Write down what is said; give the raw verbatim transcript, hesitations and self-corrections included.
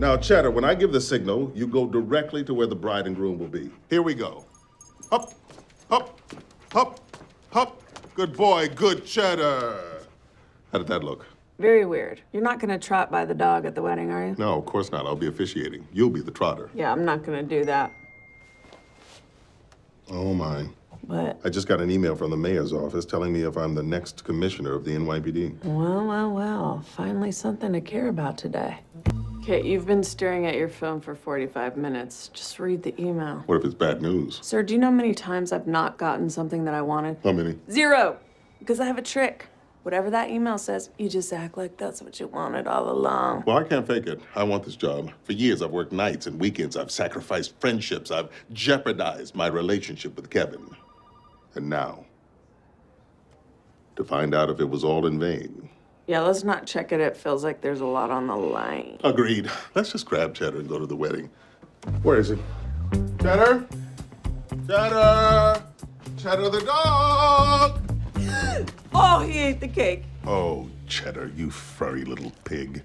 Now, Cheddar, when I give the signal, you go directly to where the bride and groom will be. Here we go. Up, up, up, up. Good boy, good Cheddar. How did that look? Very weird. You're not gonna trot by the dog at the wedding, are you? No, of course not. I'll be officiating. You'll be the trotter. Yeah, I'm not gonna do that. Oh, my. What? I just got an email from the mayor's office telling me if I'm the next commissioner of the N Y P D. Well, well, well. Finally something to care about today. Kit, you've been staring at your phone for forty-five minutes. Just read the email. What if it's bad news? Sir, do you know how many times I've not gotten something that I wanted? How many? Zero. Because I have a trick. Whatever that email says, you just act like that's what you wanted all along. Well, I can't fake it. I want this job. For years, I've worked nights and weekends. I've sacrificed friendships. I've jeopardized my relationship with Kevin. And now, to find out if it was all in vain. Yeah, let's not check it. It feels like there's a lot on the line. Agreed. Let's just grab Cheddar and go to the wedding. Where is he? Cheddar? Cheddar! Cheddar the dog! Oh, he ate the cake. Oh, Cheddar, you furry little pig.